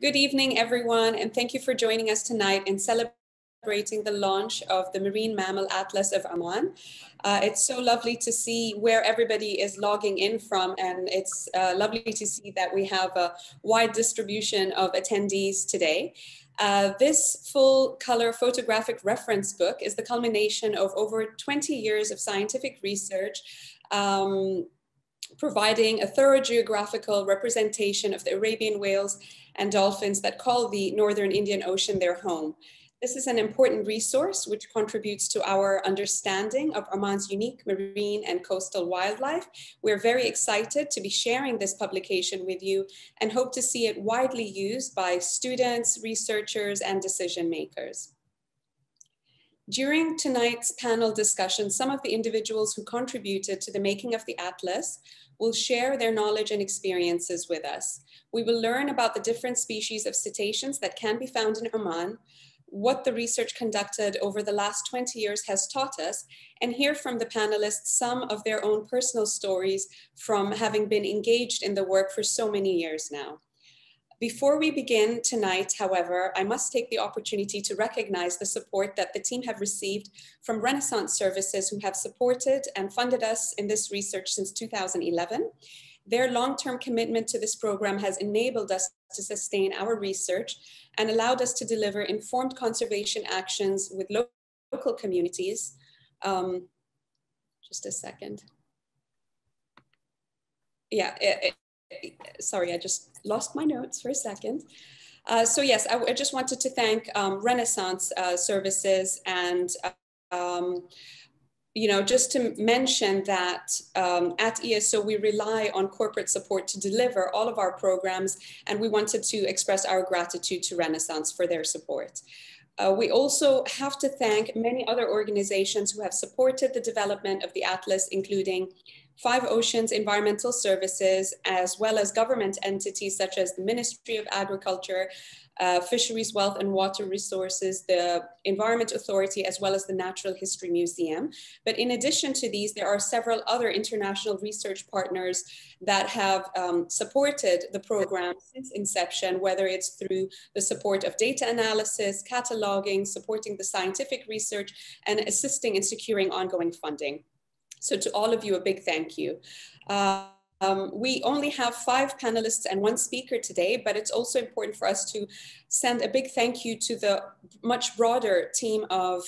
Good evening, everyone, and thank you for joining us tonight in celebrating the launch of the Marine Mammal Atlas of Oman. It's so lovely to see where everybody is logging in from, and it's lovely to see that we have a wide distribution of attendees today. This full-color photographic reference book is the culmination of over 20 years of scientific research, providing a thorough geographical representation of the Arabian whales and dolphins that call the Northern Indian Ocean their home. This is an important resource which contributes to our understanding of Oman's unique marine and coastal wildlife. We're very excited to be sharing this publication with you and hope to see it widely used by students, researchers, and decision makers. During tonight's panel discussion, some of the individuals who contributed to the making of the atlas will share their knowledge and experiences with us. We will learn about the different species of cetaceans that can be found in Oman, what the research conducted over the last 20 years has taught us, and hear from the panelists some of their own personal stories from having been engaged in the work for so many years now. Before we begin tonight, however, I must take the opportunity to recognize the support that the team have received from Renaissance Services, who have supported and funded us in this research since 2011. Their long-term commitment to this program has enabled us to sustain our research and allowed us to deliver informed conservation actions with local communities. Sorry, I just lost my notes for a second. So yes, I just wanted to thank Renaissance Services, and just to mention that at ESO, we rely on corporate support to deliver all of our programs, and we wanted to express our gratitude to Renaissance for their support. We also have to thank many other organizations who have supported the development of the Atlas, including Five Oceans Environmental Services, as well as government entities such as the Ministry of Agriculture, Fisheries, Wealth and Water Resources, the Environment Authority, as well as the Natural History Museum. But in addition to these, there are several other international research partners that have supported the program since inception, whether it's through the support of data analysis, cataloging, supporting the scientific research, and assisting in securing ongoing funding. So to all of you, a big thank you. We only have 5 panelists and 1 speaker today, but it's also important for us to send a big thank you to the much broader team of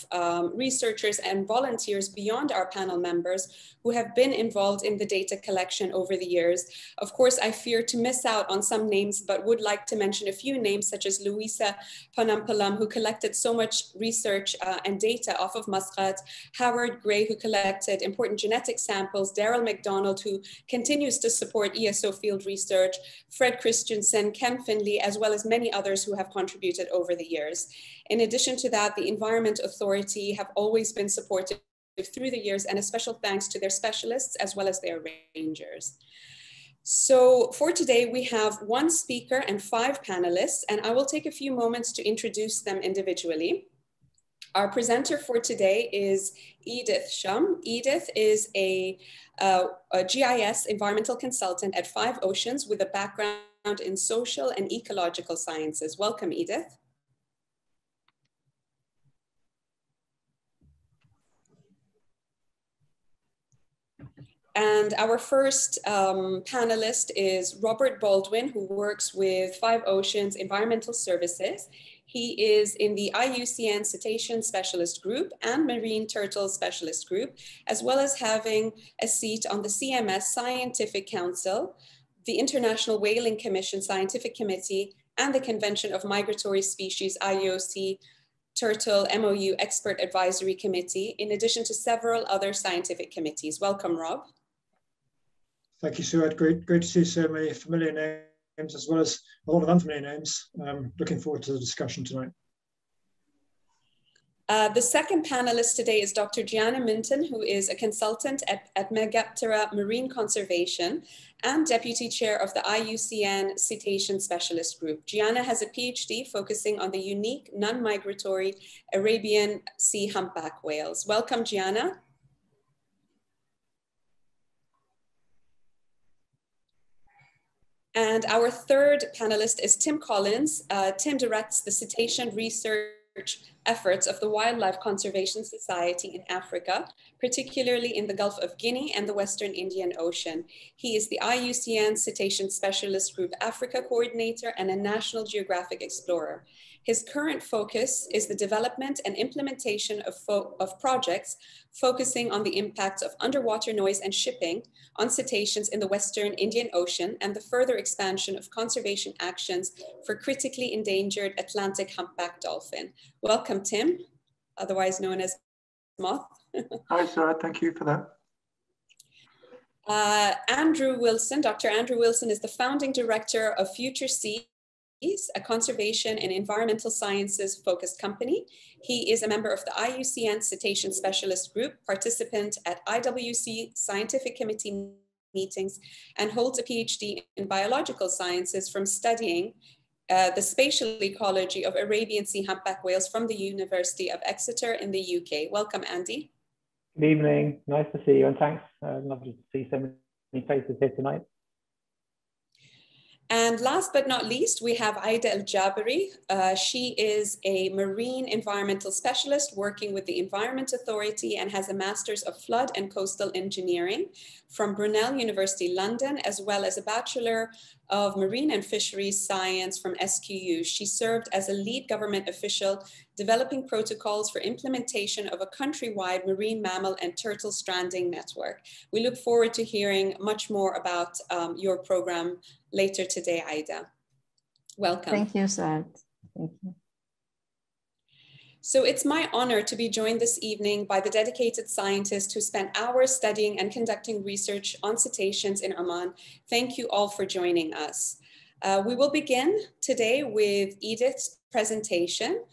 researchers and volunteers beyond our panel members who have been involved in the data collection over the years. Of course, I fear to miss out on some names, but would like to mention a few names such as Louisa Panampalam, who collected so much research and data off of Muscat, Howard Gray, who collected important genetic samples, Daryl McDonald, who continues to support ESO field research, Fred Christensen, Ken Finley, as well as many others who have contributed over the years. In addition to that, the Environment Authority have always been supportive through the years, and a special thanks to their specialists as well as their rangers. So for today, we have 1 speaker and 5 panelists, and I will take a few moments to introduce them individually. Our presenter for today is Edith Shum. Edith is a GIS environmental consultant at Five Oceans with a background in social and ecological sciences. Welcome, Edith. And our first panelist is Robert Baldwin, who works with Five Oceans Environmental Services. He is in the IUCN Cetacean Specialist Group and Marine Turtle Specialist Group, as well as having a seat on the CMS Scientific Council, the International Whaling Commission Scientific Committee, and the Convention of Migratory Species, IOC Turtle MOU Expert Advisory Committee, in addition to several other scientific committees. Welcome, Rob. Thank you, Suad. Great to see so many familiar names, as well as a lot of unfamiliar names. Looking forward to the discussion tonight. The second panelist today is Dr. Gianna Minton, who is a consultant at Megaptera Marine Conservation and Deputy Chair of the IUCN Cetacean Specialist Group. Gianna has a PhD focusing on the unique non-migratory Arabian Sea humpback whales. Welcome, Gianna. And our third panelist is Tim Collins. Tim directs the cetacean research efforts of the Wildlife Conservation Society in Africa, particularly in the Gulf of Guinea and the Western Indian Ocean. He is the IUCN Cetacean Specialist Group Africa Coordinator and a National Geographic Explorer. His current focus is the development and implementation of projects focusing on the impacts of underwater noise and shipping on cetaceans in the Western Indian Ocean and the further expansion of conservation actions for critically endangered Atlantic humpback dolphin. Welcome, Tim, otherwise known as Moth. Hi, Sarah, thank you for that. Andrew Wilson, Dr. Andrew Wilson is the founding director of Future Sea, a conservation and environmental sciences focused company. He is a member of the IUCN Cetacean Specialist Group, participant at IWC Scientific Committee meetings, and holds a PhD in biological sciences from studying the spatial ecology of Arabian Sea humpback whales from the University of Exeter in the UK. Welcome, Andy. Good evening, nice to see you, and thanks. Lovely to see so many faces here tonight. And last but not least, we have Aida al-Jabari. She is a marine environmental specialist working with the Environment Authority and has a master's of flood and coastal engineering from Brunel University, London, as well as a bachelor of marine and fisheries science from SQU. She served as a lead government official developing protocols for implementation of a countrywide marine mammal and turtle stranding network. We look forward to hearing much more about your program later today, Aida. Welcome. Thank you, Sad. Thank you. So it's my honor to be joined this evening by the dedicated scientists who spent hours studying and conducting research on cetaceans in Oman. Thank you all for joining us. We will begin today with Edith's presentation.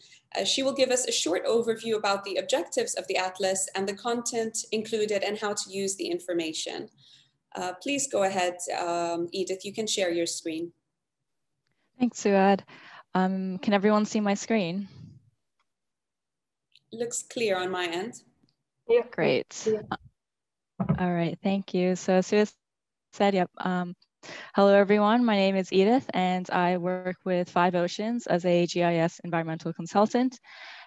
She will give us a short overview about the objectives of the atlas and the content included and how to use the information. Please go ahead, Edith, you can share your screen. Thanks, Suad. Can everyone see my screen? Looks clear on my end. Yeah, great. Yeah. All right, thank you. So as Suad said, yep. Hello, everyone. My name is Edith, and I work with Five Oceans as a GIS environmental consultant.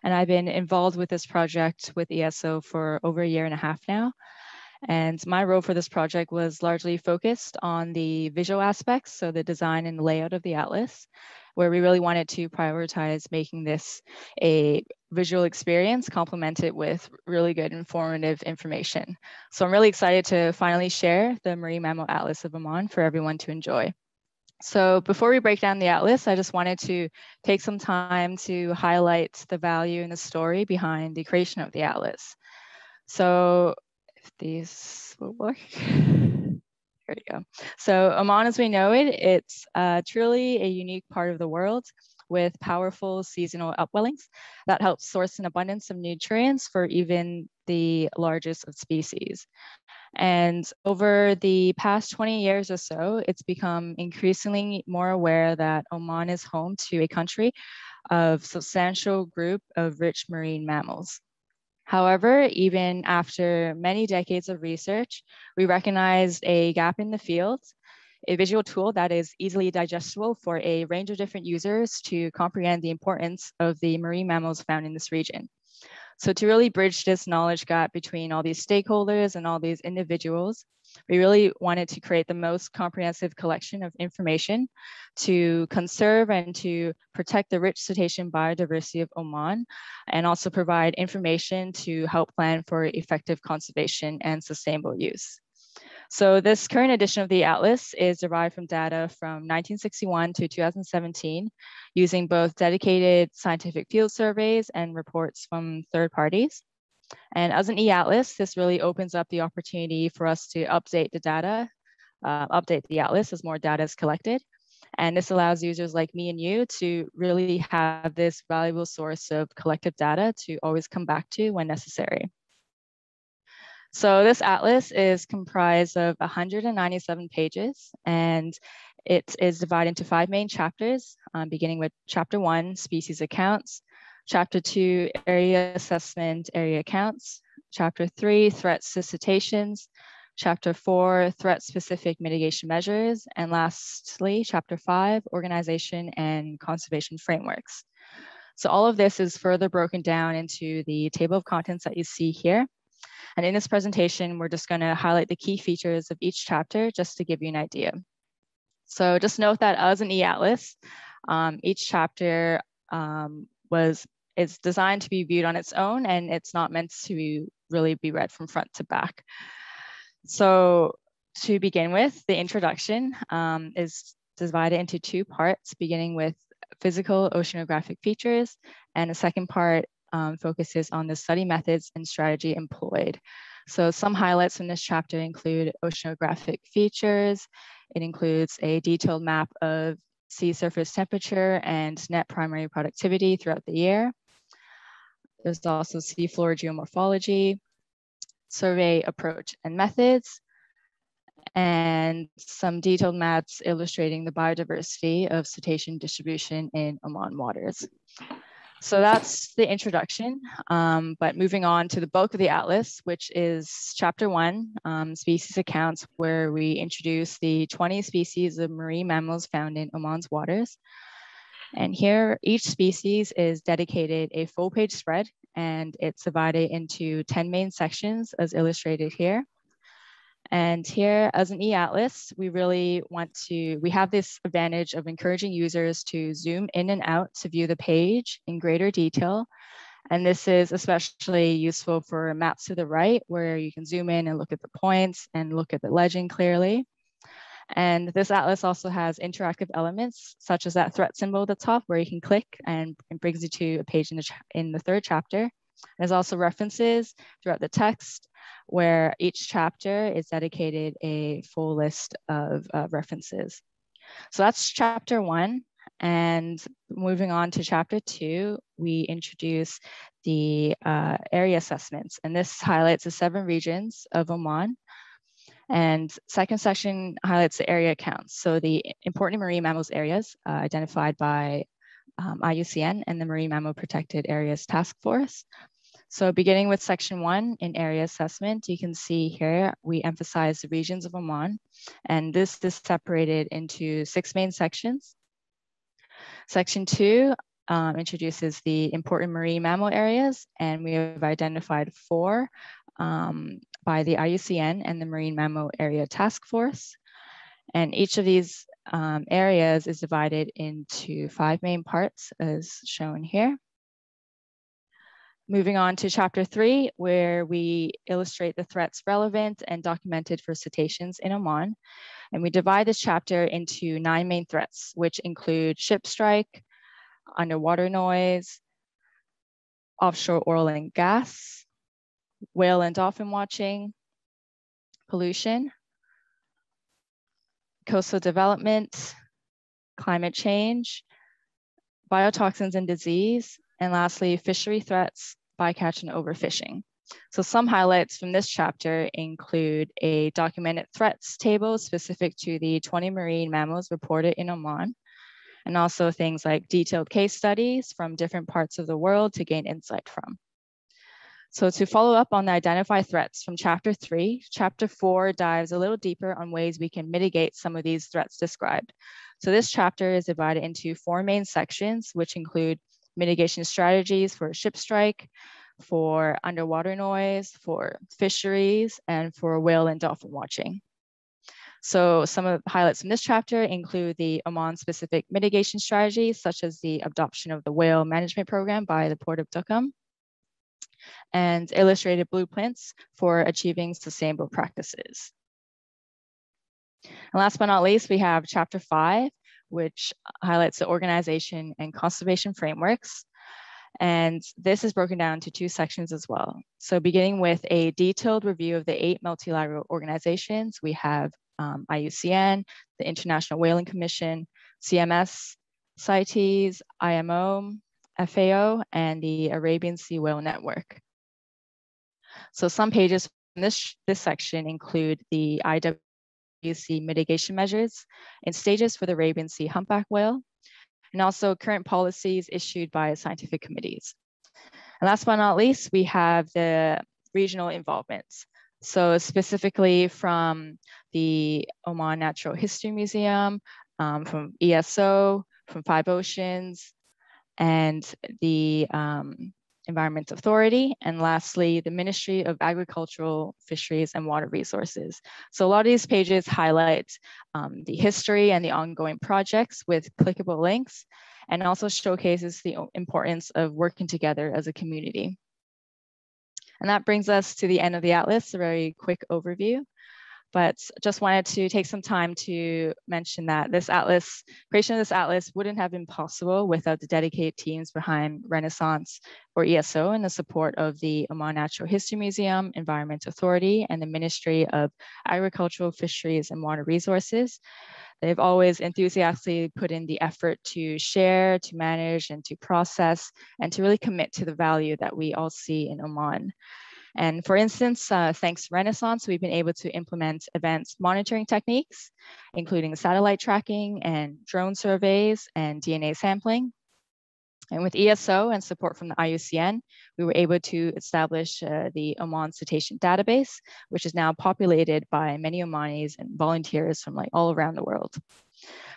And I've been involved with this project with ESO for over a year and a half now. And my role for this project was largely focused on the visual aspects, so the design and layout of the atlas, where we really wanted to prioritize making this a visual experience complemented with really good informative information. So I'm really excited to finally share the Marine Mammal Atlas of Oman for everyone to enjoy. So before we break down the atlas, I just wanted to take some time to highlight the value and the story behind the creation of the atlas. So if these will work. There you go. So Oman as we know it, it's truly a unique part of the world with powerful seasonal upwellings that help source an abundance of nutrients for even the largest of species. And over the past 20 years or so, it's become increasingly more aware that Oman is home to a country of substantial group of rich marine mammals. However, even after many decades of research, we recognized a gap in the field, a visual tool that is easily digestible for a range of different users to comprehend the importance of the marine mammals found in this region. So to really bridge this knowledge gap between all these stakeholders and all these individuals, we really wanted to create the most comprehensive collection of information to conserve and to protect the rich cetacean biodiversity of Oman, and also provide information to help plan for effective conservation and sustainable use. So this current edition of the atlas is derived from data from 1961 to 2017, using both dedicated scientific field surveys and reports from third parties. And as an e-atlas, this really opens up the opportunity for us to update the data, update the atlas as more data is collected. And this allows users like me and you to really have this valuable source of collective data to always come back to when necessary. So this atlas is comprised of 197 pages, and it is divided into 5 main chapters, beginning with chapter 1, species accounts, Chapter 2, area assessment, area accounts, Chapter 3, threats to cetaceans, Chapter 4, Threat-Specific Mitigation Measures, and lastly, Chapter 5, Organization and Conservation Frameworks. So all of this is further broken down into the table of contents that you see here. And in this presentation, we're just going to highlight the key features of each chapter just to give you an idea. So just note that as an e-atlas, each chapter is designed to be viewed on its own, and it's not meant to really be read from front to back. So to begin with, the introduction is divided into two parts, beginning with physical oceanographic features, and the second part focuses on the study methods and strategy employed. So some highlights from this chapter include oceanographic features. It includes a detailed map of sea surface temperature and net primary productivity throughout the year. There's also seafloor geomorphology, survey approach and methods, and some detailed maps illustrating the biodiversity of cetacean distribution in Oman waters. So that's the introduction, but moving on to the bulk of the atlas, which is chapter 1, species accounts, where we introduce the 20 species of marine mammals found in Oman's waters. And here, each species is dedicated a full page spread, and it's divided into 10 main sections as illustrated here. And here, as an e-atlas, we have this advantage of encouraging users to zoom in and out to view the page in greater detail. And this is especially useful for maps to the right, where you can zoom in and look at the points and look at the legend clearly. And this atlas also has interactive elements, such as that threat symbol at the top, where you can click and it brings you to a page in the third chapter. There's also references throughout the text, where each chapter is dedicated a full list of references. So that's chapter 1. And moving on to chapter 2, we introduce the area assessments. And this highlights the 7 regions of Oman. And second section highlights the area accounts. So the important marine mammals areas identified by IUCN and the Marine Mammal Protected Areas Task Force. So beginning with section 1 in area assessment, you can see here we emphasize the regions of Oman, and this is separated into 6 main sections. Section 2 introduces the important marine mammal areas, and we have identified 4 by the IUCN and the Marine Mammal Area Task Force. And each of these areas is divided into 5 main parts as shown here. Moving on to chapter 3, where we illustrate the threats relevant and documented for cetaceans in Oman. And we divide this chapter into 9 main threats, which include ship strike, underwater noise, offshore oil and gas, whale and dolphin watching, pollution, coastal development, climate change, biotoxins and disease, and lastly, fishery threats, bycatch and overfishing. So some highlights from this chapter include a documented threats table specific to the 20 marine mammals reported in Oman, and also things like detailed case studies from different parts of the world to gain insight from. So to follow up on the identified threats from chapter 3, chapter 4 dives a little deeper on ways we can mitigate some of these threats described. So this chapter is divided into 4 main sections, which include mitigation strategies for ship strike, for underwater noise, for fisheries, and for whale and dolphin watching. So some of the highlights from this chapter include the Oman-specific mitigation strategies, such as the adoption of the whale management program by the Port of Duqm, and illustrated blueprints for achieving sustainable practices. And last but not least, we have chapter 5, which highlights the organization and conservation frameworks. And this is broken down into 2 sections as well. So beginning with a detailed review of the 8 multilateral organizations, we have IUCN, the International Whaling Commission, CMS, CITES, IMO, FAO, and the Arabian Sea Whale Network. So some pages from this section include the IWC mitigation measures and stages for the Arabian Sea humpback whale, and also current policies issued by scientific committees. And last but not least, we have the regional involvements. So specifically from the Oman Natural History Museum, from ESO, from Five Oceans, and the Environment Authority, and lastly, the Ministry of Agriculture, Fisheries, and Water Resources. So a lot of these pages highlight the history and the ongoing projects with clickable links, and also showcases the importance of working together as a community. And that brings us to the end of the atlas, a very quick overview. But just wanted to take some time to mention that this atlas, creation of this atlas wouldn't have been possible without the dedicated teams behind Renaissance or ESO and the support of the Oman Natural History Museum, Environment Authority, and the Ministry of Agricultural, Fisheries, and Water Resources. They've always enthusiastically put in the effort to share, to manage, and to process, and to really commit to the value that we all see in Oman. And for instance, thanks to Renaissance, we've been able to implement advanced monitoring techniques, including satellite tracking and drone surveys and DNA sampling. And with ESO and support from the IUCN, we were able to establish the Oman Cetacean Database, which is now populated by many Omanis and volunteers from all around the world.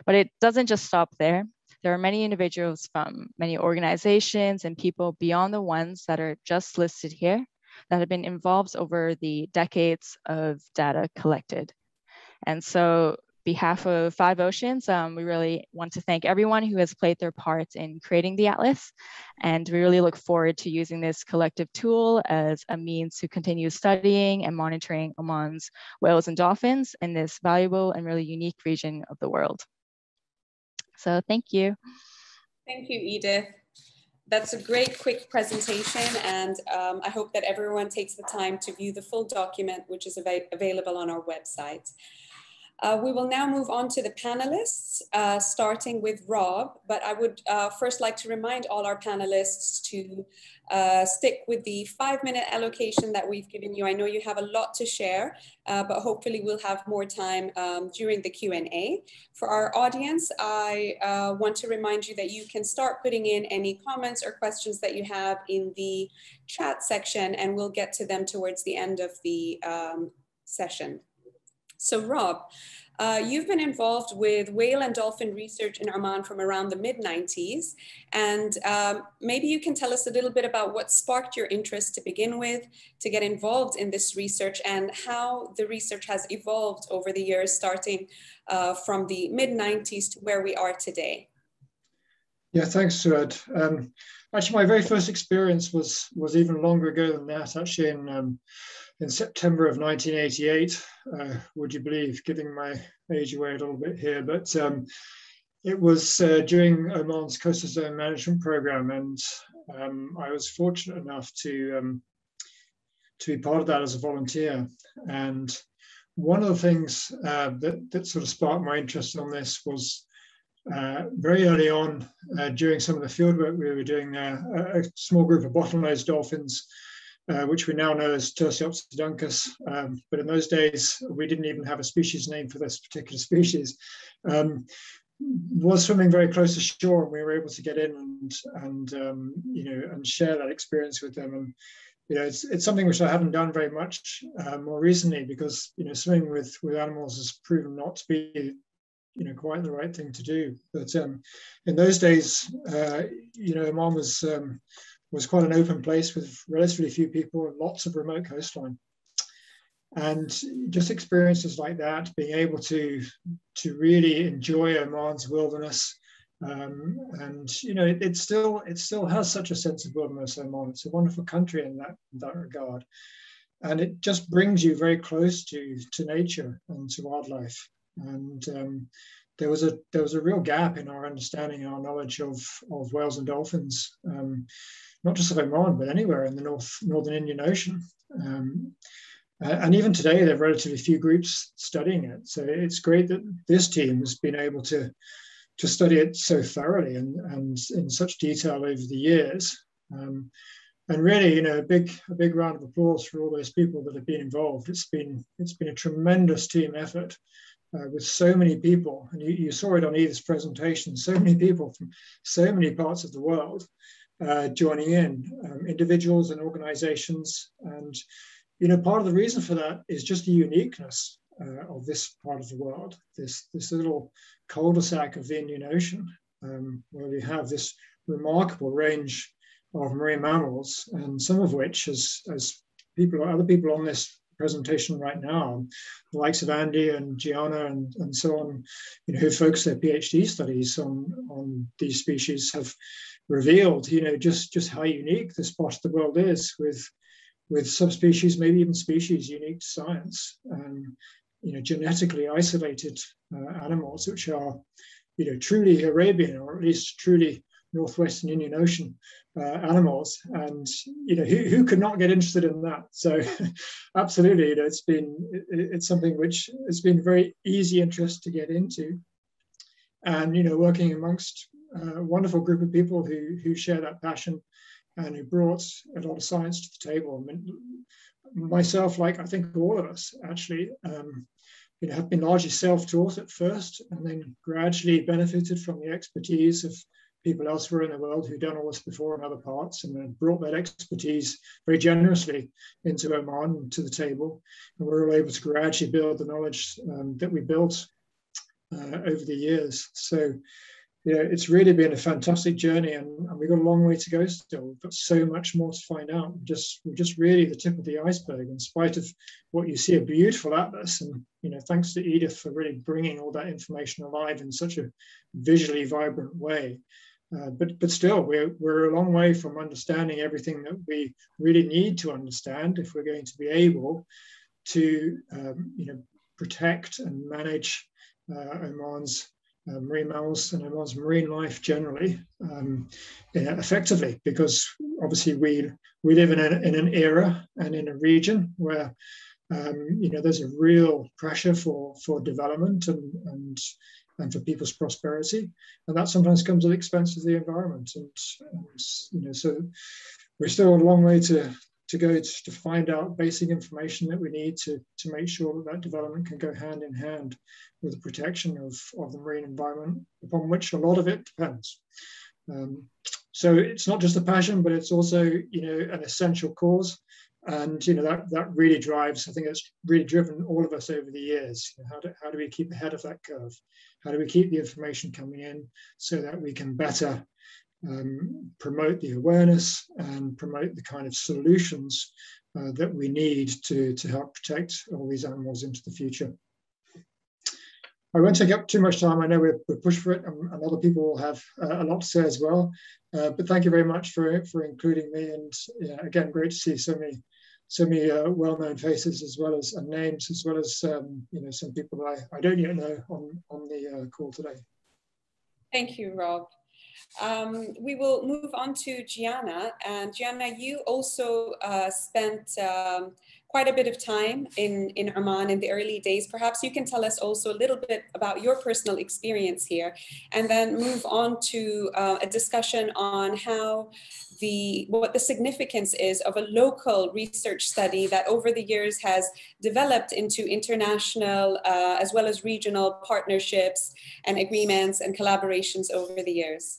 But it doesn't just stop there. There are many individuals from many organizations and people beyond the ones that are just listed here that have been involved over the decades of data collected. And so on behalf of Five Oceans, we really want to thank everyone who has played their part in creating the atlas. And we really look forward to using this collective tool as a means to continue studying and monitoring Oman's whales and dolphins in this valuable and really unique region of the world. So thank you. Thank you, Edith. That's a great quick presentation, and I hope that everyone takes the time to view the full document, which is available on our website. We will now move on to the panelists, starting with Rob, but I would first like to remind all our panelists to stick with the 5-minute allocation that we've given you. I know you have a lot to share, but hopefully we'll have more time during the Q&A. For our audience, I want to remind you that you can start putting in any comments or questions that you have in the chat section, and we'll get to them towards the end of the session. So Rob, you've been involved with whale and dolphin research in Oman from around the mid-90s, and maybe you can tell us a little bit about what sparked your interest to begin with, to get involved in this research, and how the research has evolved over the years, starting from the mid-90s to where we are today. Yeah, thanks, Suad. Actually, my very first experience was even longer ago than that, actually in September of 1988, would you believe, giving my age away a little bit here, but it was during Oman's Coastal Zone Management Program, and I was fortunate enough to be part of that as a volunteer. And one of the things that sort of sparked my interest on this was very early on, during some of the field work we were doing there, a small group of bottlenose dolphins, which we now know as Tursiopsidoncus, but in those days we didn't even have a species name for this particular species, was swimming very close to shore, and we were able to get in and share that experience with them. And it's something which I haven't done very much more recently, because swimming with animals has proven not to be quite the right thing to do. But in those days, Oman was quite an open place with relatively few people and lots of remote coastline. And just experiences like that, being able to really enjoy Oman's wilderness. And it still has such a sense of wilderness, Oman. It's a wonderful country in that regard. And it just brings you very close to nature and to wildlife. And there was a real gap in our understanding and our knowledge of whales and dolphins. Not just of Oman, but anywhere in the Northern Indian Ocean. And even today, there are relatively few groups studying it. So it's great that this team has been able to study it so thoroughly and in such detail over the years. And really, a big round of applause for all those people that have been involved. It's been a tremendous team effort. With so many people, and you saw it on Edith's presentation, so many people from so many parts of the world joining in, individuals and organizations, and you know, part of the reason for that is just the uniqueness of this part of the world, this little cul-de-sac of the Indian Ocean, where we have this remarkable range of marine mammals, and some of which, as people, other people on this presentation right now, the likes of Andy and Gianna and so on, you know, who focus their PhD studies on these species, have revealed, you know, just how unique this part of the world is, with subspecies, maybe even species unique to science, you know, genetically isolated animals, which are, you know, truly Arabian, or at least truly Northwestern Indian Ocean animals, and you know, who could not get interested in that? So, absolutely, you know, it's something which it's been very easy interest to get into, and you know, working amongst a wonderful group of people who share that passion, and who brought a lot of science to the table. I mean, myself, like I think all of us, actually, you know, have been largely self-taught at first, and then gradually benefited from the expertise of people elsewhere in the world who've done all this before in other parts, and then brought that expertise very generously into Oman to the table. And we were able to gradually build the knowledge that we built over the years. So, you know, it's really been a fantastic journey, and we've got a long way to go still. We've got so much more to find out. We're just really the tip of the iceberg, in spite of what you see, a beautiful atlas. And, you know, thanks to Edith for really bringing all that information alive in such a visually vibrant way. But still, we're a long way from understanding everything that we really need to understand if we're going to be able to, you know, protect and manage Oman's marine mammals and Oman's marine life generally effectively. Because obviously we live in an era and in a region where you know, there's a real pressure for development and for people's prosperity, and that sometimes comes at the expense of the environment. And you know, so we're still a long way to go to find out basic information that we need to make sure that development can go hand in hand with the protection of the marine environment, upon which a lot of it depends. So it's not just a passion, but it's also, you know, an essential cause. And you know, that really drives, I think it's really driven all of us over the years. How do we keep ahead of that curve? How do we keep the information coming in so that we can better promote the awareness and promote the kind of solutions that we need to help protect all these animals into the future? I won't take up too much time. I know we're pushed for it, and other people will have a lot to say as well. But thank you very much for including me. And yeah, again, great to see so many well-known faces, as well as names, as well as you know, some people that I don't yet know on the call today. Thank you, Rob. We will move on to Gianna. And Gianna, you also spent quite a bit of time in Oman in the early days. Perhaps you can tell us also a little bit about your personal experience here, and then move on to a discussion on what the significance is of a local research study that over the years has developed into international as well as regional partnerships and agreements and collaborations over the years.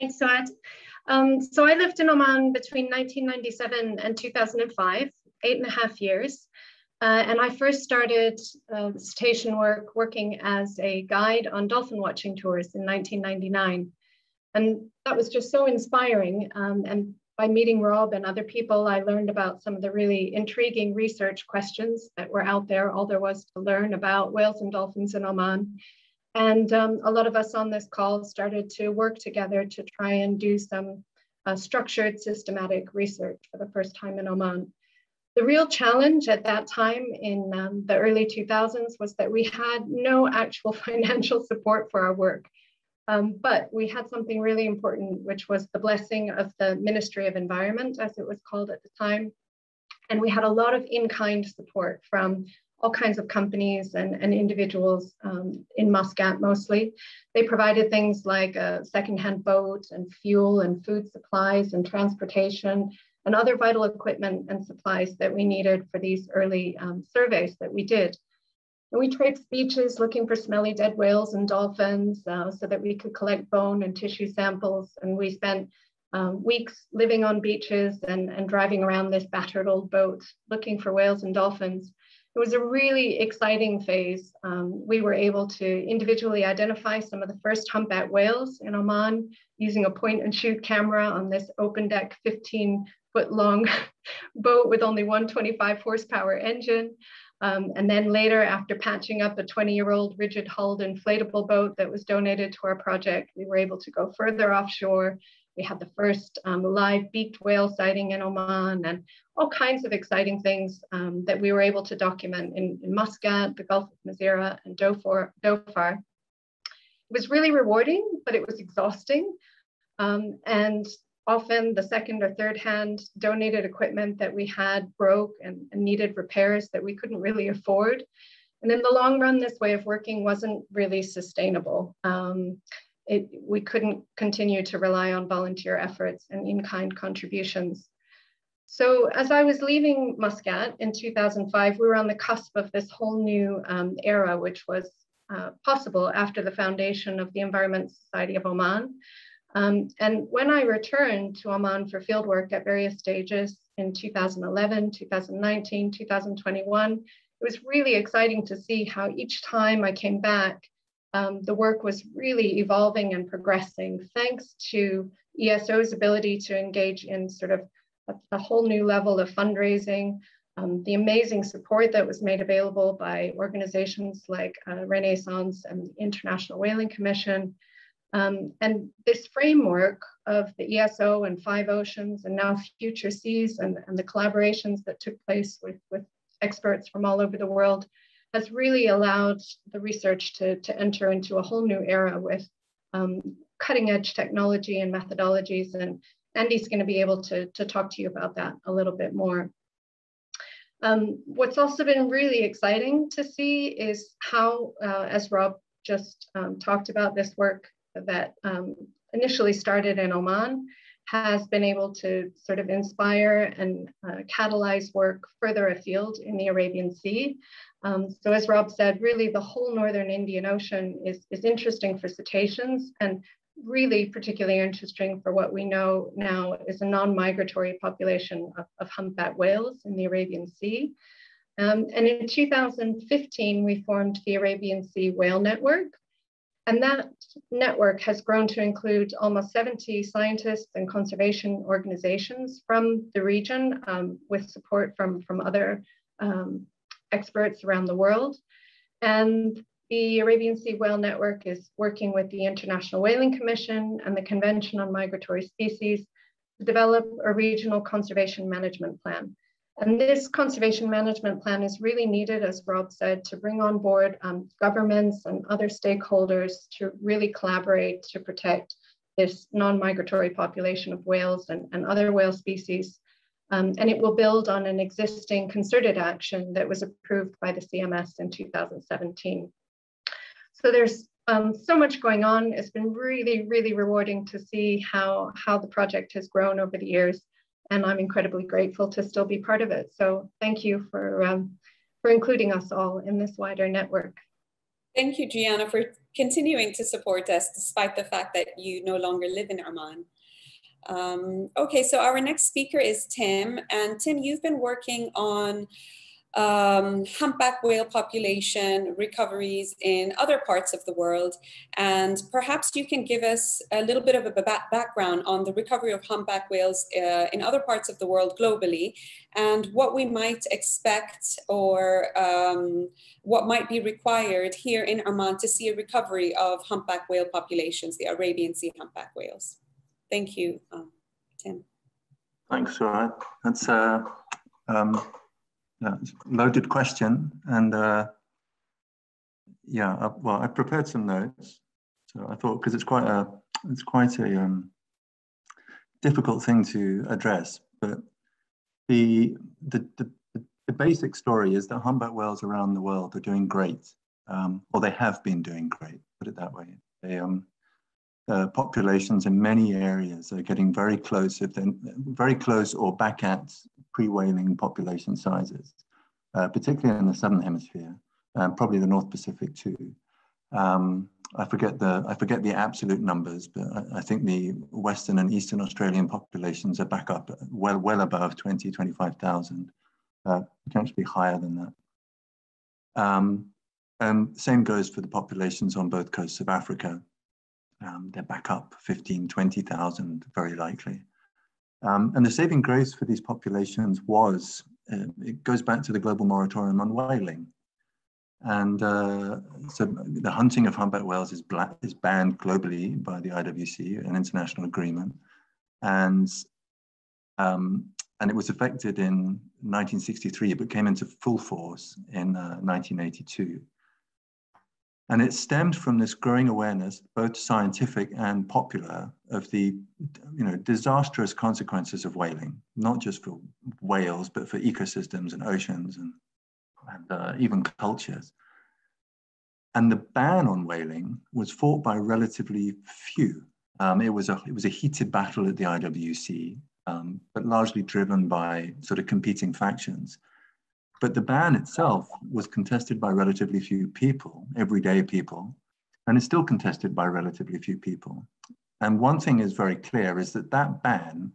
Thanks, Saad. So I lived in Oman between 1997 and 2005, 8.5 years. And I first started cetacean work working as a guide on dolphin watching tours in 1999. And that was just so inspiring. And by meeting Rob and other people, I learned about some of the really intriguing research questions that were out there, all there was to learn about whales and dolphins in Oman. And a lot of us on this call started to work together to try and do some structured, systematic research for the first time in Oman. The real challenge at that time in the early 2000s was that we had no actual financial support for our work. But we had something really important, which was the blessing of the Ministry of Environment, as it was called at the time. And we had a lot of in-kind support from all kinds of companies and individuals in Muscat mostly. They provided things like a secondhand boat and fuel and food supplies and transportation and other vital equipment and supplies that we needed for these early surveys that we did. And we traced beaches looking for smelly dead whales and dolphins so that we could collect bone and tissue samples. And we spent weeks living on beaches and driving around this battered old boat, looking for whales and dolphins. It was a really exciting phase. We were able to individually identify some of the first humpback whales in Oman using a point and shoot camera on this open deck 15-foot long boat with only 125 horsepower engine. And then later, after patching up a 20-year-old rigid-hulled inflatable boat that was donated to our project, we were able to go further offshore. We had the first live beaked whale sighting in Oman, and all kinds of exciting things that we were able to document in Muscat, the Gulf of Mazira, and Dhofar. It was really rewarding, but it was exhausting. And often the second or third hand donated equipment that we had broke and needed repairs that we couldn't really afford. And in the long run, this way of working wasn't really sustainable. We couldn't continue to rely on volunteer efforts and in-kind contributions. So as I was leaving Muscat in 2005, we were on the cusp of this whole new era, which was possible after the foundation of the Environment Society of Oman. And when I returned to Oman for fieldwork at various stages in 2011, 2019, 2021, it was really exciting to see how each time I came back, the work was really evolving and progressing thanks to ESO's ability to engage in sort of a whole new level of fundraising, the amazing support that was made available by organizations like Renaissance and the International Whaling Commission. And this framework of the ESO and Five Oceans and now Future Seas and the collaborations that took place with experts from all over the world has really allowed the research to enter into a whole new era with cutting edge technology and methodologies. And Andy's going to be able to talk to you about that a little bit more. What's also been really exciting to see is how, as Rob just talked about, this work that initially started in Oman has been able to sort of inspire and catalyze work further afield in the Arabian Sea. So as Rob said, really the whole Northern Indian Ocean is interesting for cetaceans and really particularly interesting for what we know now is a non-migratory population of humpback whales in the Arabian Sea. And in 2015, we formed the Arabian Sea Whale Network. And that network has grown to include almost 70 scientists and conservation organizations from the region with support from other experts around the world. And the Arabian Sea Whale Network is working with the International Whaling Commission and the Convention on Migratory Species to develop a regional conservation management plan. And this conservation management plan is really needed, as Rob said, to bring on board governments and other stakeholders to really collaborate to protect this non-migratory population of whales and other whale species. And it will build on an existing concerted action that was approved by the CMS in 2017. So there's so much going on. It's been really, really rewarding to see how the project has grown over the years. And I'm incredibly grateful to still be part of it. So thank you for including us all in this wider network. Thank you, Gianna, for continuing to support us despite the fact that you no longer live in Oman. Okay, so our next speaker is Tim. And Tim, you've been working on humpback whale population recoveries in other parts of the world. And perhaps you can give us a little bit of a background on the recovery of humpback whales in other parts of the world globally, and what we might expect or what might be required here in Oman to see a recovery of humpback whale populations, the Arabian Sea humpback whales. Thank you, Tim. Thanks, Sarah. That's yeah, it's a loaded question, and yeah, well, I prepared some notes, so I thought, because it's quite a difficult thing to address, but the basic story is that humpback whales around the world are doing great, or they have been doing great. Put it that way. They populations in many areas are getting very close, if they're very close or back at pre-whaling population sizes, particularly in the Southern Hemisphere, and probably the North Pacific too. I forget the absolute numbers, but I think the Western and Eastern Australian populations are back up well above 25,000, potentially higher than that. And same goes for the populations on both coasts of Africa. They're back up 15,000, 20,000, very likely. And the saving grace for these populations was, it goes back to the global moratorium on whaling. And so the hunting of humpback whales is banned globally by the IWC, an international agreement. And it was effected in 1963, but came into full force in 1982. And it stemmed from this growing awareness, both scientific and popular, of the disastrous consequences of whaling, not just for whales, but for ecosystems and oceans and even cultures. And the ban on whaling was fought by relatively few. It was a heated battle at the IWC, but largely driven by sort of competing factions. But the ban itself was contested by relatively few people, everyday people, and it's still contested by relatively few people. And one thing is very clear is that that ban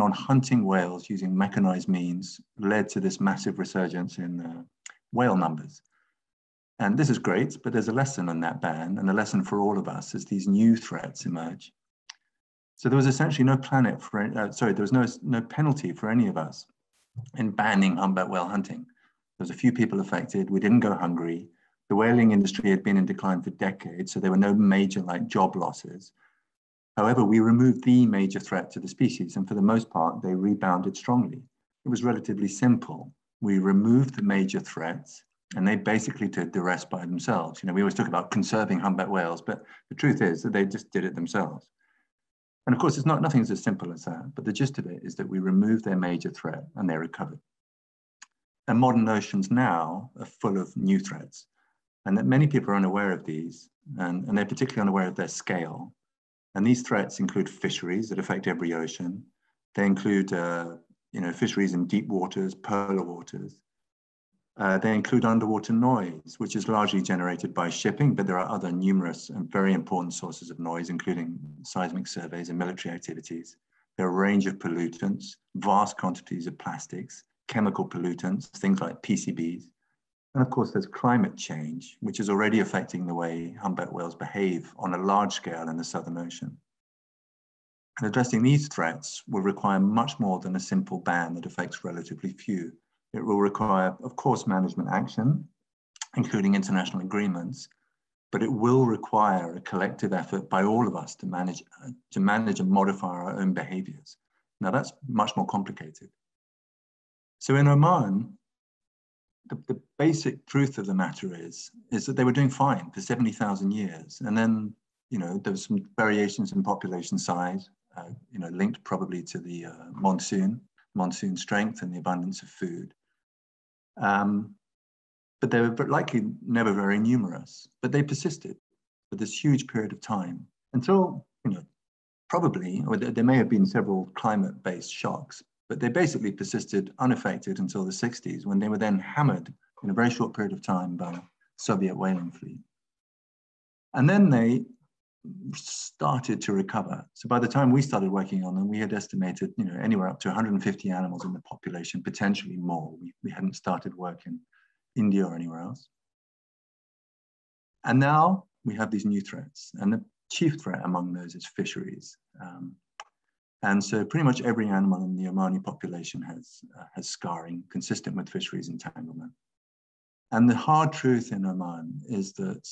on hunting whales using mechanized means led to this massive resurgence in whale numbers. And this is great, but there's a lesson in that ban, and a lesson for all of us as these new threats emerge. So there was essentially no penalty for any of us in banning humpback whale hunting. There was a few people affected. We didn't go hungry. The whaling industry had been in decline for decades, so there were no major job losses. However, we removed the major threat to the species, and for the most part, they rebounded strongly. It was relatively simple. We removed the major threats, and they basically did the rest by themselves. We always talk about conserving humpback whales, but the truth is that they just did it themselves. And of course, nothing's as simple as that, but the gist of it is that we removed their major threat and they recovered. And modern oceans now are full of new threats, and that many people are unaware of these, and they're particularly unaware of their scale. And these threats include fisheries that affect every ocean. They include fisheries in deep waters, polar waters. They include underwater noise, which is largely generated by shipping, but there are other numerous and very important sources of noise, including seismic surveys and military activities. There are a range of pollutants, vast quantities of plastics, chemical pollutants, things like PCBs. And of course, there's climate change, which is already affecting the way humpback whales behave on a large scale in the Southern Ocean. And addressing these threats will require much more than a simple ban that affects relatively few. It will require, of course, management action, including international agreements, but it will require a collective effort by all of us to manage and modify our own behaviors. Now, that's much more complicated. So in Oman, the basic truth of the matter is that they were doing fine for 70,000 years. And then, there was some variations in population size, linked probably to the monsoon strength and the abundance of food. But they were likely never very numerous, but they persisted for this huge period of time until, probably, or there may have been several climate-based shocks, but they basically persisted unaffected until the 60s, when they were then hammered in a very short period of time by a Soviet whaling fleet. And then they started to recover. So by the time we started working on them, we had estimated, anywhere up to 150 animals in the population, potentially more. We hadn't started work in India or anywhere else. And now we have these new threats, and the chief threat among those is fisheries. And so pretty much every animal in the Omani population has scarring consistent with fisheries entanglement. And the hard truth in Oman is that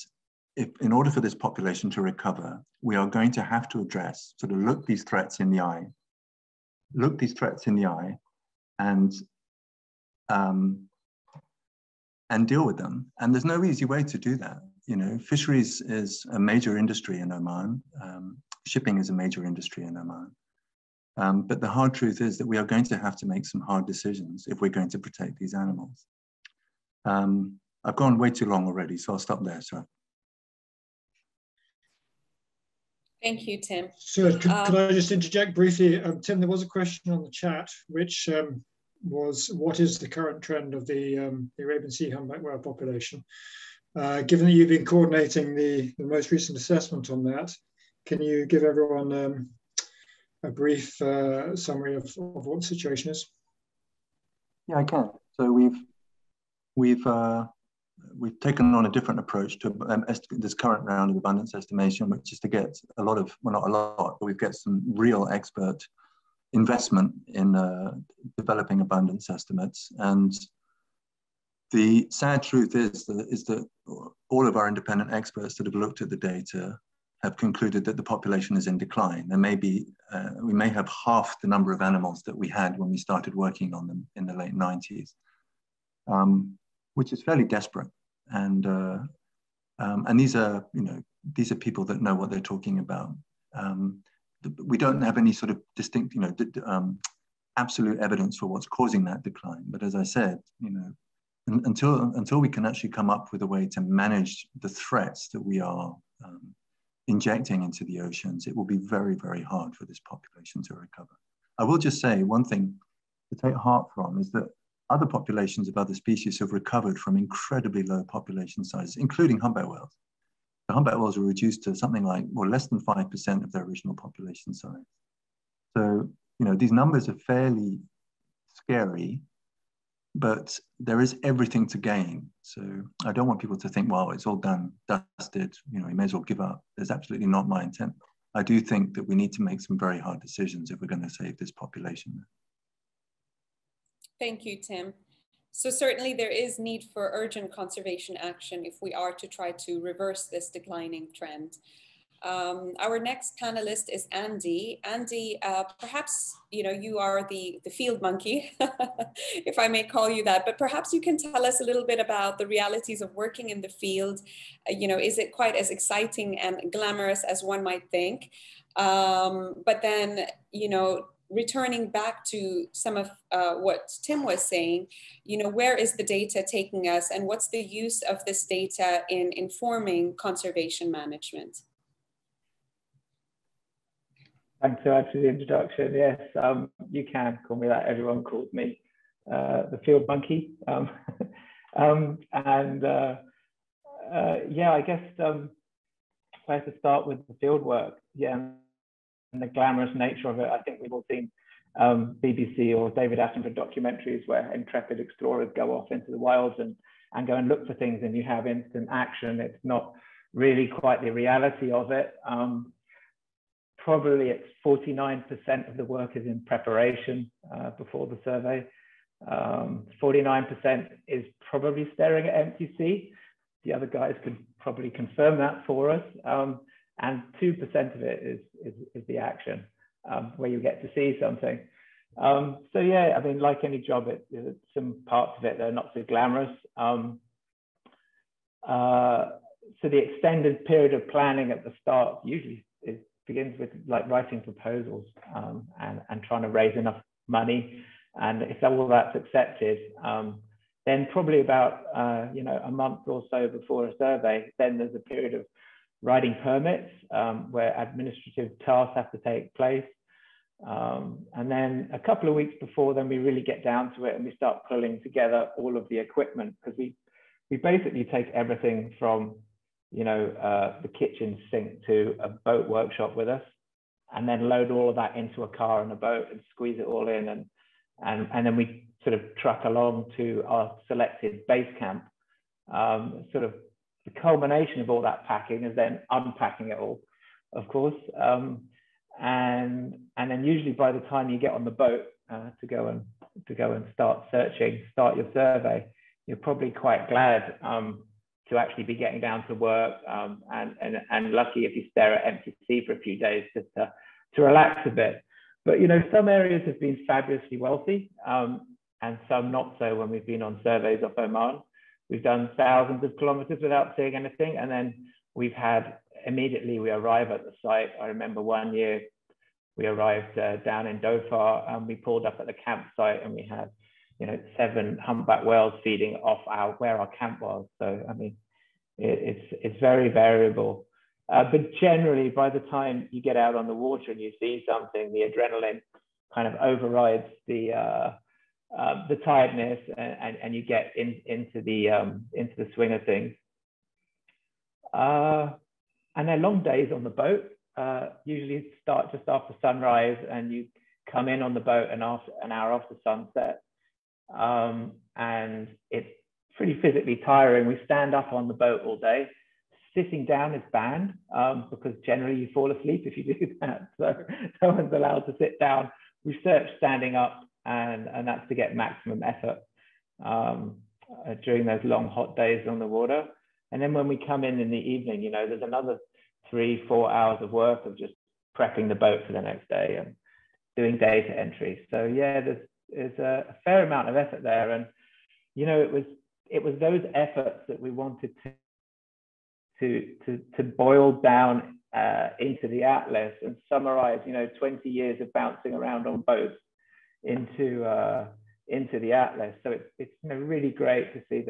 if, in order for this population to recover, we are going to have to address, look these threats in the eye, and deal with them. And there's no easy way to do that. Fisheries is a major industry in Oman. Shipping is a major industry in Oman. But the hard truth is that we are going to have to make some hard decisions if we're going to protect these animals. I've gone way too long already, so I'll stop there, sorry. Thank you, Tim. Sure, could I just interject briefly? Tim, there was a question on the chat, which was, what is the current trend of the Arabian Sea humpback whale population? Given that you've been coordinating the most recent assessment on that, can you give everyone a brief summary of what the situation is? Yeah, I can. So we've taken on a different approach to this current round of abundance estimation, which is to get a lot of, well, not a lot, but we've got some real expert investment in developing abundance estimates. And the sad truth is that all of our independent experts that have looked at the data have concluded that the population is in decline. There may be, we may have half the number of animals that we had when we started working on them in the late 90s, which is fairly desperate. And these are, you know, these are people that know what they're talking about. We don't have any sort of distinct, you know, absolute evidence for what's causing that decline. But as I said, you know, until we can actually come up with a way to manage the threats that we are injecting into the oceans, it will be very, very hard for this population to recover. I will just say one thing to take heart from is that other populations of other species have recovered from incredibly low population sizes, including humpback whales. The humpback whales were reduced to something like, well, less than 5% of their original population size. So, you know, these numbers are fairly scary, but there is everything to gain. So I don't want people to think, well, it's all done, dusted, you know, you may as well give up. That's absolutely not my intent. I do think that we need to make some very hard decisions if we're going to save this population. Thank you, Tim. So certainly there is need for urgent conservation action if we are to try to reverse this declining trend. Our next panelist is Andy. Andy, perhaps, you know, you are the field monkey, if I may call you that, but perhaps you can tell us a little bit about the realities of working in the field. You know, is it quite as exciting and glamorous as one might think? But then, you know, returning back to some of what Tim was saying, you know, where is the data taking us and what's the use of this data in informing conservation management? Thanks so much for the introduction. Yes, you can call me that. Everyone calls me the field monkey. Yeah, I guess where to start with the field work. Yeah, and the glamorous nature of it. I think we've all seen BBC or David Attenborough documentaries where intrepid explorers go off into the wilds and go and look for things, and you have instant action. It's not really quite the reality of it. Probably it's 49% of the work is in preparation before the survey. 49% is probably staring at empty sea. The other guys could probably confirm that for us. And 2% of it is the action, where you get to see something. So yeah, I mean, like any job, some parts of it, they're not so glamorous. So the extended period of planning at the start usually begins with like writing proposals and trying to raise enough money. And if all that's accepted, then probably about, you know, a month or so before a survey, then there's a period of writing permits where administrative tasks have to take place. And then a couple of weeks before, then we really get down to it and we start pulling together all of the equipment, because we basically take everything from, you know, the kitchen sink to a boat workshop with us, and then load all of that into a car and a boat and squeeze it all in, and then we sort of truck along to our selected base camp. Sort of the culmination of all that packing is then unpacking it all, of course, and then usually by the time you get on the boat to go and start searching, start your survey, you're probably quite glad to actually be getting down to work, and lucky if you stare at empty sea for a few days just to relax a bit. But, you know, some areas have been fabulously wealthy and some not so. When we've been on surveys off Oman, we've done thousands of kilometers without seeing anything. And then we've had, immediately we arrive at the site. I remember one year we arrived down in Dhofar and we pulled up at the campsite and we had, you know, 7 humpback whales feeding off where our camp was. So, I mean, it's very variable. But generally, by the time you get out on the water and you see something, the adrenaline kind of overrides the tiredness, and you get into the swing of things. And they're long days on the boat. Usually start just after sunrise, and you come in on the boat and after an hour after sunset. And it's pretty physically tiring. We stand up on the boat all day. Sitting down is banned because generally you fall asleep if you do that. So no one's allowed to sit down. We search standing up, and that's to get maximum effort during those long hot days on the water. And then when we come in the evening, you know, there's another 3-4 hours of work of just prepping the boat for the next day and doing data entry. So yeah, there's a fair amount of effort there. And, you know, it was those efforts that we wanted to boil down into the atlas and summarize, you know, 20 years of bouncing around on boats into the atlas. So it's you know, really great to see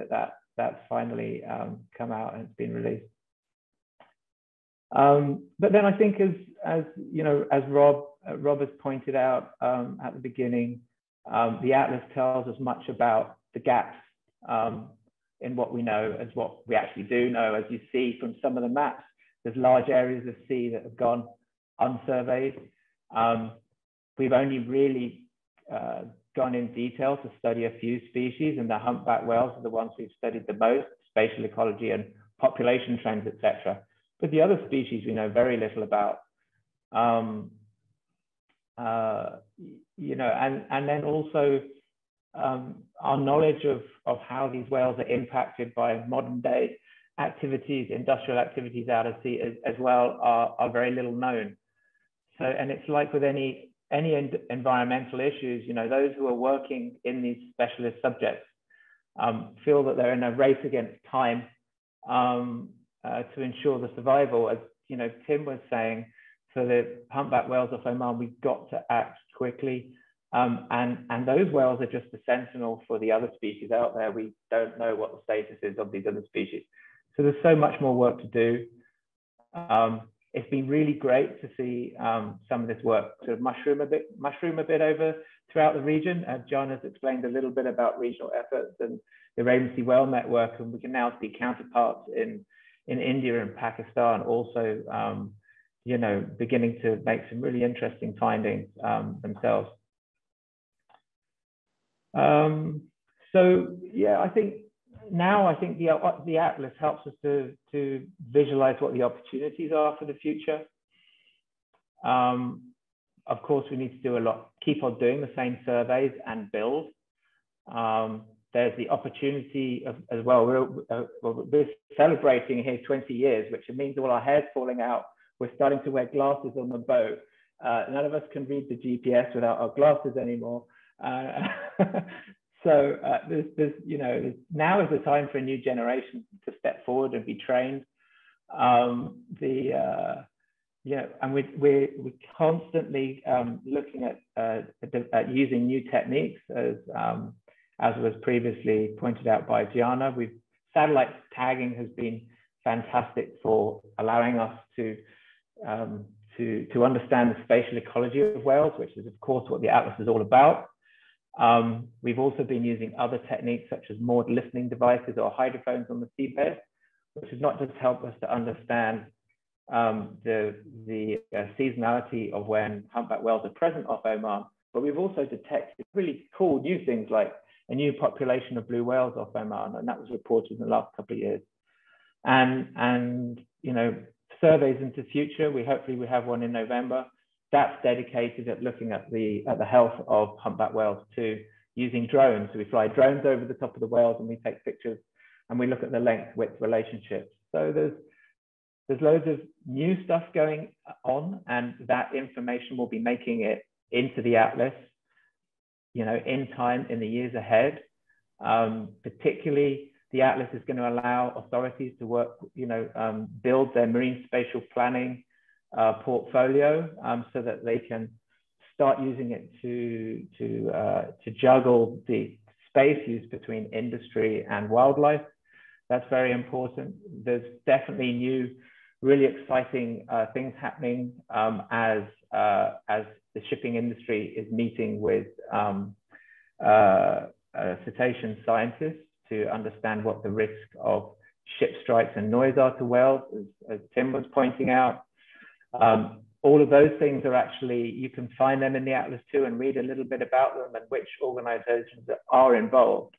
that's finally come out and it's been released. But then I think as you know, as Rob has pointed out at the beginning, the atlas tells us much about the gaps in what we know as what we actually do know. As you see from some of the maps, there's large areas of sea that have gone unsurveyed. We've only really gone in detail to study a few species, and the humpback whales are the ones we've studied the most, spatial ecology and population trends, etc. But the other species we know very little about, you know, and then also our knowledge of how these whales are impacted by modern day activities, industrial activities out of sea as well are very little known. So, and it's like with any environmental issues, you know, those who are working in these specialist subjects feel that they're in a race against time to ensure the survival. As you know, Tim was saying, for the humpback whales off Oman, we've got to act quickly. And those whales are just a sentinel for the other species out there. We don't know what the status is of these other species. So there's so much more work to do. It's been really great to see some of this work sort of mushroom a bit over throughout the region. John has explained a little bit about regional efforts and the Arabian Sea Whale Network, and we can now see counterparts in India and Pakistan also, you know, beginning to make some really interesting findings themselves. So yeah, I think now the atlas helps us to visualize what the opportunities are for the future. Of course, we need to do a lot, keep on doing the same surveys and build. There's the opportunity of, as well. We're celebrating here 20 years, which means all our hair's falling out. We're starting to wear glasses on the boat. None of us can read the GPS without our glasses anymore. So there's, you know, now is the time for a new generation to step forward and be trained. Yeah, and we're constantly looking at using new techniques, as was previously pointed out by Gianna. Satellite tagging has been fantastic for allowing us to understand the spatial ecology of whales, which is of course what the atlas is all about. We've also been using other techniques such as moored listening devices or hydrophones on the seabed, which has not just helped us to understand the seasonality of when humpback whales are present off Oman, but we've also detected really cool new things like a new population of blue whales off Oman, and that was reported in the last couple of years. And you know, surveys into the future, hopefully we have one in November. That's dedicated at looking at the health of humpback whales too, using drones. So we fly drones over the top of the whales and we take pictures, and we look at the length-width relationships. So there's loads of new stuff going on, and that information will be making it into the atlas, you know, in time in the years ahead. Particularly, the atlas is going to allow authorities to work, you know, build their marine spatial planning portfolio, so that they can start using it to juggle the space use between industry and wildlife. That's very important. There's definitely new, really exciting things happening as the shipping industry is meeting with cetacean scientists to understand what the risk of ship strikes and noise are to whales, as Tim was pointing out. All of those things are actually, you can find them in the Atlas too and read a little bit about them and which organizations are involved.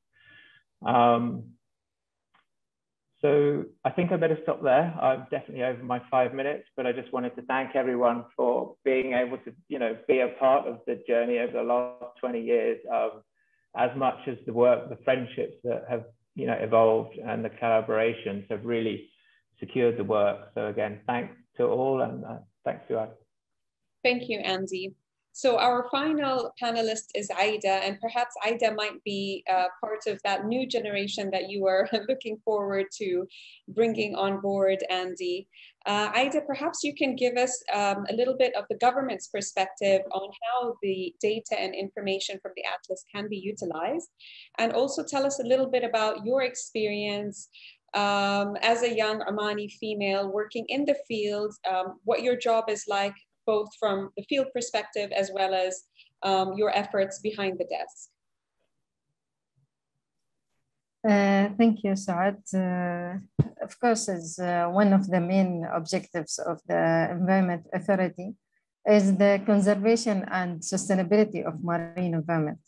So I think I better stop there. I'm definitely over my 5 minutes, but I just wanted to thank everyone for being able to, be a part of the journey over the last 20 years, as much as the work, the friendships that have, evolved and the collaborations have really secured the work. So again, thanks to all, and thanks to us. Thank you, Andy. So our final panelist is Aida, and perhaps Aida might be part of that new generation that you are looking forward to bringing on board, Andy. Aida, perhaps you can give us a little bit of the government's perspective on how the data and information from the Atlas can be utilized, and also tell us a little bit about your experience as a young Omani female working in the field, what your job is like, both from the field perspective as well as your efforts behind the desk. Thank you, Saad. Of course, is one of the main objectives of the Environment Authority is the conservation and sustainability of marine environment.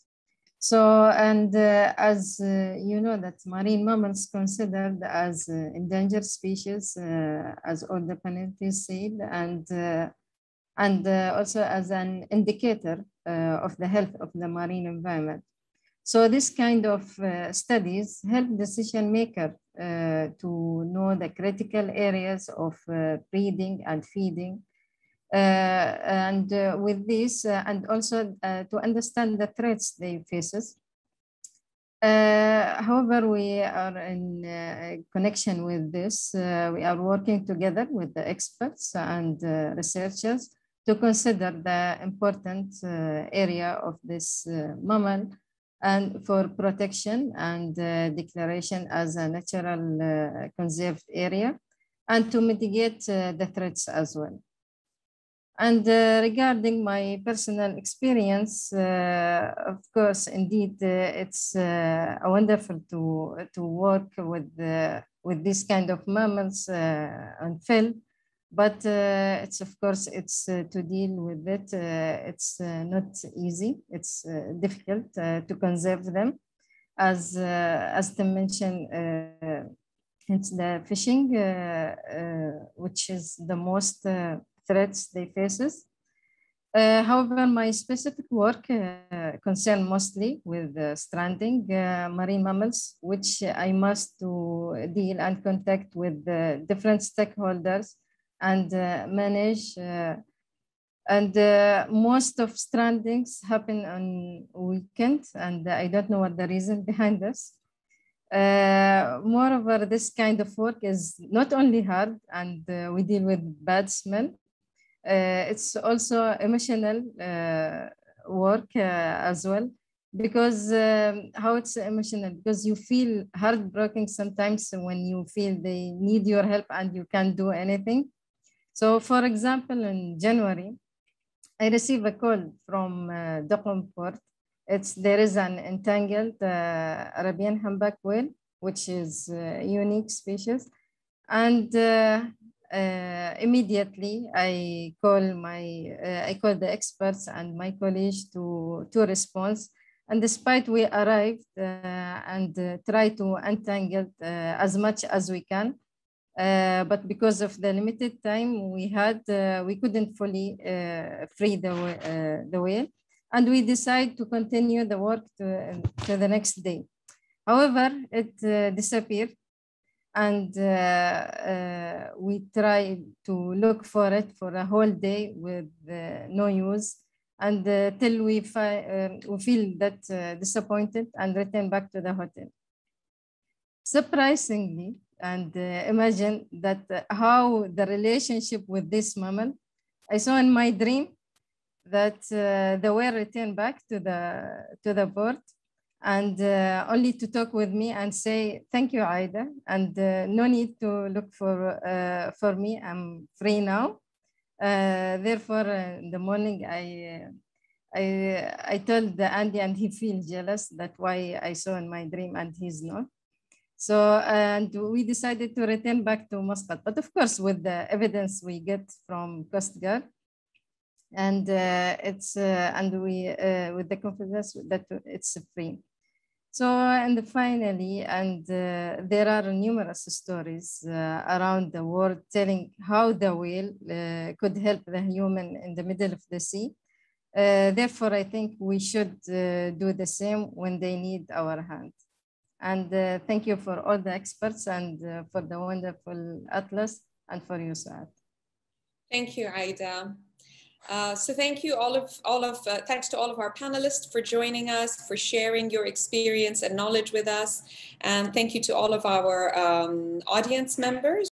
So, and as you know, that marine mammals considered as endangered species, as all the panelists said, and also as an indicator of the health of the marine environment. So this kind of studies help decision makers to know the critical areas of breeding and feeding. And with this, and also to understand the threats they faces. However, we are in connection with this. We are working together with the experts and researchers to consider the important area of this mammal and for protection and declaration as a natural conserved area, and to mitigate the threats as well. And regarding my personal experience, of course, indeed, it's wonderful to work with this kind of mammals on film, but it's, of course, it's to deal with it. It's not easy. It's difficult to conserve them. As Tim mentioned, it's the fishing, which is the most threats they faces. However, my specific work concerned mostly with stranding marine mammals, which I must to deal and contact with different stakeholders and manage. And most of strandings happen on weekend, and I don't know what the reason behind this. Moreover, this kind of work is not only hard, and we deal with bad smell. It's also emotional work as well, because how it's emotional, because you feel heartbroken sometimes when you feel they need your help and you can't do anything. So for example, in January, I received a call from Dokom Port. There is an entangled Arabian humpback whale, which is a unique species, and immediately I call I call the experts and my colleagues to respond, and despite we arrived and try to untangle as much as we can, but because of the limited time we had, we couldn't fully free the whale, and we decide to continue the work to the next day. However, it disappeared, and we tried to look for it for a whole day with no use, and till we feel that disappointed and return back to the hotel. Surprisingly, and imagine that how the relationship with this mammal, I saw in my dream that they were returned back to the board, and only to talk with me and say, thank you, Aida, and no need to look for me, I'm free now. Therefore, in the morning, I told Andy, and he feels jealous, that why I saw in my dream and he's not. So, and we decided to return back to Muscat, but of course, with the evidence we get from Coast Guard, and with the confidence that it's free. So, and finally, and there are numerous stories around the world telling how the whale could help the human in the middle of the sea. Therefore, I think we should do the same when they need our hand. And thank you for all the experts and for the wonderful atlas and for you, Saad. Thank you, Aida. So thank you thanks to all of our panelists for joining us, for sharing your experience and knowledge with us. And thank you to all of our audience members.